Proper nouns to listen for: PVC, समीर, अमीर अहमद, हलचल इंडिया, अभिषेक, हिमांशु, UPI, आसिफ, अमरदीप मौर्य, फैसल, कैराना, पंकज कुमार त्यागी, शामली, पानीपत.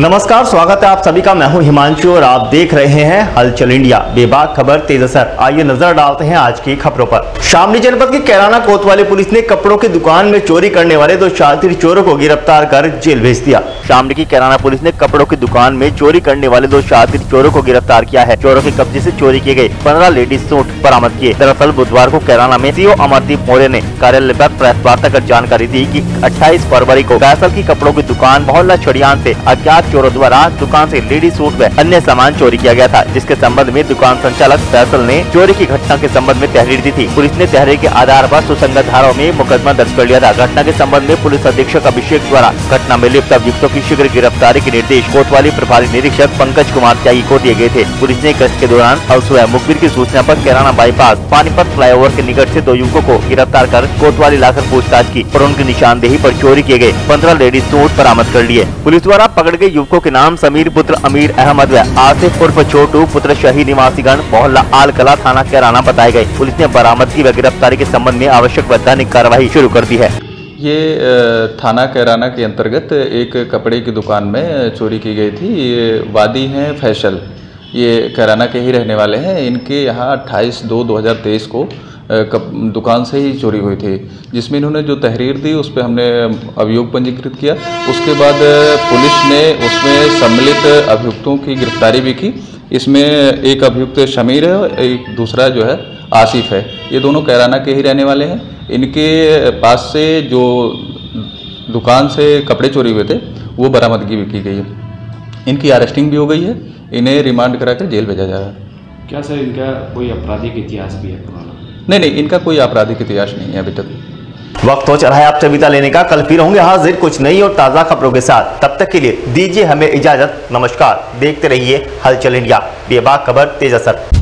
नमस्कार, स्वागत है आप सभी का। मैं हूं हिमांशु और आप देख रहे हैं हलचल इंडिया, बेबाक खबर तेज असर। आइए नजर डालते हैं आज की खबरों पर। शामली जनपद के कैराना कोतवाली पुलिस ने कपड़ों की दुकान में चोरी करने वाले दो शातिर चोरों को गिरफ्तार कर जेल भेज दिया। शामली की कैराना पुलिस ने कपड़ों की दुकान में चोरी करने वाले दो शातिर चोरों को गिरफ्तार किया है। चोरों के कब्जे से चोरी किए गए 15 लेडीज सूट बरामद किए। दरअसल बुधवार को कैराना में सीओ अमरदीप मौर्य ने कार्यालय पर प्रेस वार्ता कर जानकारी दी कि 28 फरवरी को फैसल की कपड़ों की दुकान मोहल्ला छड़ियान से अज्ञात चोरों द्वारा दुकान से लेडीज सूट व अन्य सामान चोरी किया गया था, जिसके संबंध में दुकान संचालक फैसल ने चोरी की घटना के संबंध में तहरीर दी थी। पुलिस ने तहरीर के आधार पर सुसंगत धाराओं में मुकदमा दर्ज कर लिया था। घटना के संबंध में पुलिस अधीक्षक अभिषेक द्वारा घटना में लिप्त अभियुक्तों की शीघ्र गिरफ्तारी के निर्देश कोतवाली प्रभारी निरीक्षक पंकज कुमार त्यागी को दिए गए थे। पुलिस ने गश्त के दौरान अलसुआ मुखबिर की सूचना पर कैराना बाईपास पानीपत फ्लाईओवर के निकट से दो युवकों को गिरफ्तार कर कोतवाली लाकर पूछताछ की और उनकी निशानदेही पर चोरी किए गए 15 लेडीज सूट बरामद कर लिए। पुलिस द्वारा पकड़ गए युवकों के नाम समीर पुत्र अमीर अहमद व आसिफ उर्फ छोटू पुत्र शहीद निवासीगण मोहल्ला आल कला थाना कैराना बताए गए। पुलिस ने बरामदगी व गिरफ्तारी के संबंध में आवश्यक वैधानिक कार्रवाई शुरू कर दी है। ये थाना कैराना के अंतर्गत एक कपड़े की दुकान में चोरी की गई थी। ये वादी हैं फैसल, ये कैराना के ही रहने वाले हैं। इनके यहाँ 28/2/2023 को दुकान से ही चोरी हुई थी, जिसमें इन्होंने जो तहरीर दी उस पर हमने अभियोग पंजीकृत किया। उसके बाद पुलिस ने उसमें सम्मिलित अभियुक्तों की गिरफ्तारी भी की। इसमें एक अभियुक्त समीर है और एक दूसरा जो है आसिफ है। ये दोनों कैराना के ही रहने वाले हैं। इनके पास से जो दुकान से कपड़े चोरी हुए थे वो बरामदगी भी की गई है। इनकी अरेस्टिंग भी हो गई है। इन्हें रिमांड कराकर जेल भेजा जा रहा है। क्या सर इनका कोई आपराधिक इतिहास भी है? नहीं नहीं, इनका कोई आपराधिक इतिहास नहीं है अभी तक। वक्त हो चला है आपसे विदा लेने का। कल फिर होंगे हाजिर कुछ नई और ताज़ा खबरों के साथ। तब तक के लिए दीजिए हमें इजाजत। नमस्कार, देखते रहिए हलचल इंडिया, बेबाक खबर तेज असर।